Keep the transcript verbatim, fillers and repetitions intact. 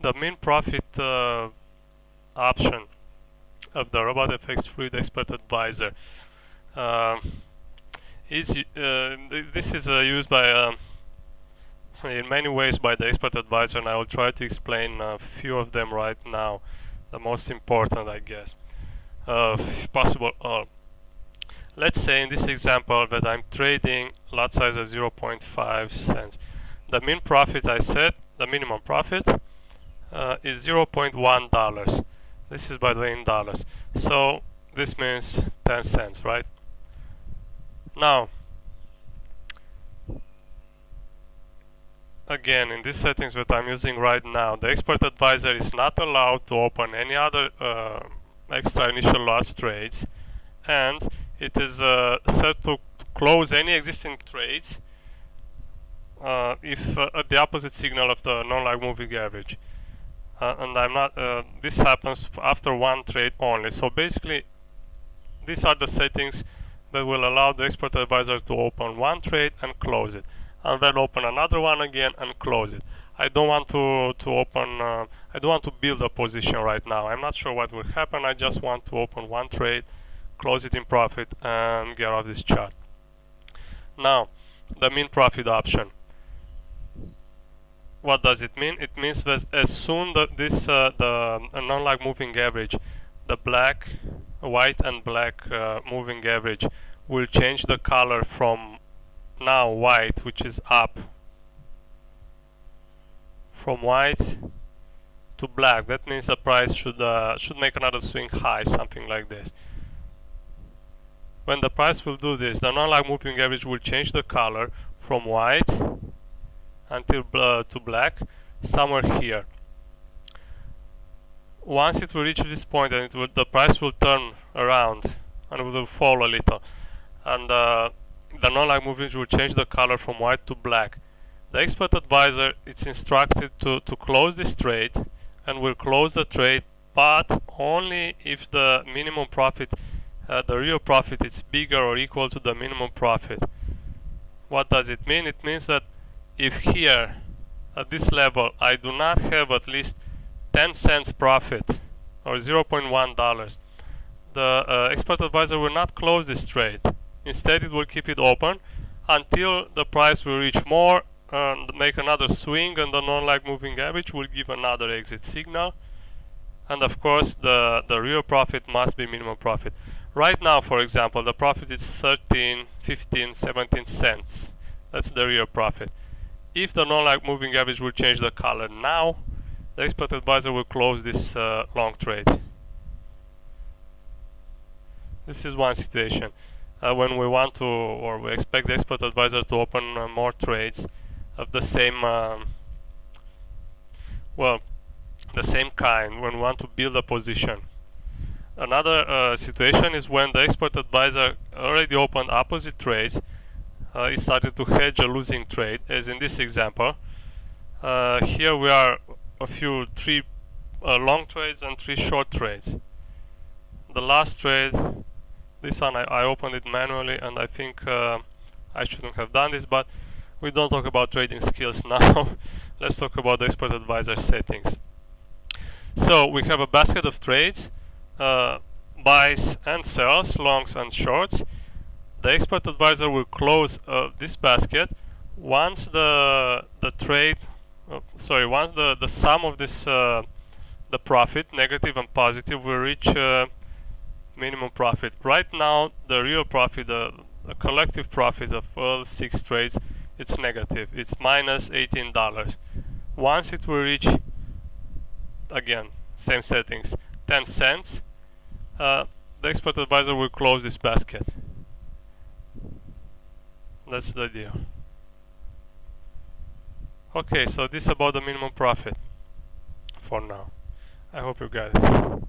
the MinProfit uh, option of the RobotFX Fluid Expert Advisor. Uh, it's, uh, this is uh, used by uh, in many ways by the Expert Advisor, and I will try to explain a few of them right now, the most important, I guess, uh, if possible all. Let's say in this example that I'm trading lot size of zero point five cents. The min profit I set, the minimum profit, uh, is zero point one dollars. This is, by the way, in dollars. So this means ten cents, right? Now, again, in these settings that I'm using right now, the Expert Advisor is not allowed to open any other uh, extra initial loss trades, and it is uh, set to close any existing trades uh, if uh, at the opposite signal of the non-lag moving average. Uh, and I'm not. Uh, this happens after one trade only. So basically, these are the settings that will allow the Expert Advisor to open one trade and close it, and then open another one again and close it. I don't want to to open. Uh, I don't want to build a position right now. I'm not sure what will happen. I just want to open one trade, close it in profit, and get off this chart. Now, the min profit option. What does it mean? It means that as soon that this uh, the non-lag moving average, the black, white, and black uh, moving average will change the color from now white, which is up, from white to black. That means the price should uh, should make another swing high, something like this. When the price will do this, the non-lag moving average will change the color from white until uh, to black, somewhere here. Once it will reach this point, and it will, the price will turn around and it will fall a little, and uh, the non-lag moving average will change the color from white to black. The Expert Advisor is instructed to, to close this trade, and will close the trade, but only if the minimum profit, uh, the real profit, is bigger or equal to the minimum profit. What does it mean? It means that if here, at this level, I do not have at least ten cents profit, or zero point one dollars, the uh, Expert Advisor will not close this trade. Instead, it will keep it open until the price will reach more and make another swing, and the non-lag moving average will give another exit signal. And of course, the, the real profit must be minimum profit. Right now, for example, the profit is thirteen, fifteen, seventeen cents. That's the real profit. If the non-lag moving average will change the color now, the Expert Advisor will close this uh, long trade. This is one situation. Uh, when we want to, or we expect the Expert Advisor to open uh, more trades of the same, um, well, the same kind, when we want to build a position. Another uh, situation is when the Expert Advisor already opened opposite trades. Uh, it started to hedge a losing trade, as in this example. Uh, here we are a few, three uh, long trades and three short trades. The last trade, this one I, I opened it manually, and I think uh, I shouldn't have done this, but we don't talk about trading skills now. Let's talk about the Expert Advisor settings. So we have a basket of trades, uh, buys and sells, longs and shorts. The Expert Advisor will close uh, this basket once the the trade, uh, sorry, once the the sum of this uh, the profit, negative and positive, will reach uh, minimum profit. Right now, the real profit, the, the collective profit of all six trades, it's negative. It's minus eighteen dollars. Once it will reach, again, same settings, ten cents, uh, the Expert Advisor will close this basket. That's the idea. Okay, so this is about the minimum profit for now. I hope you guys.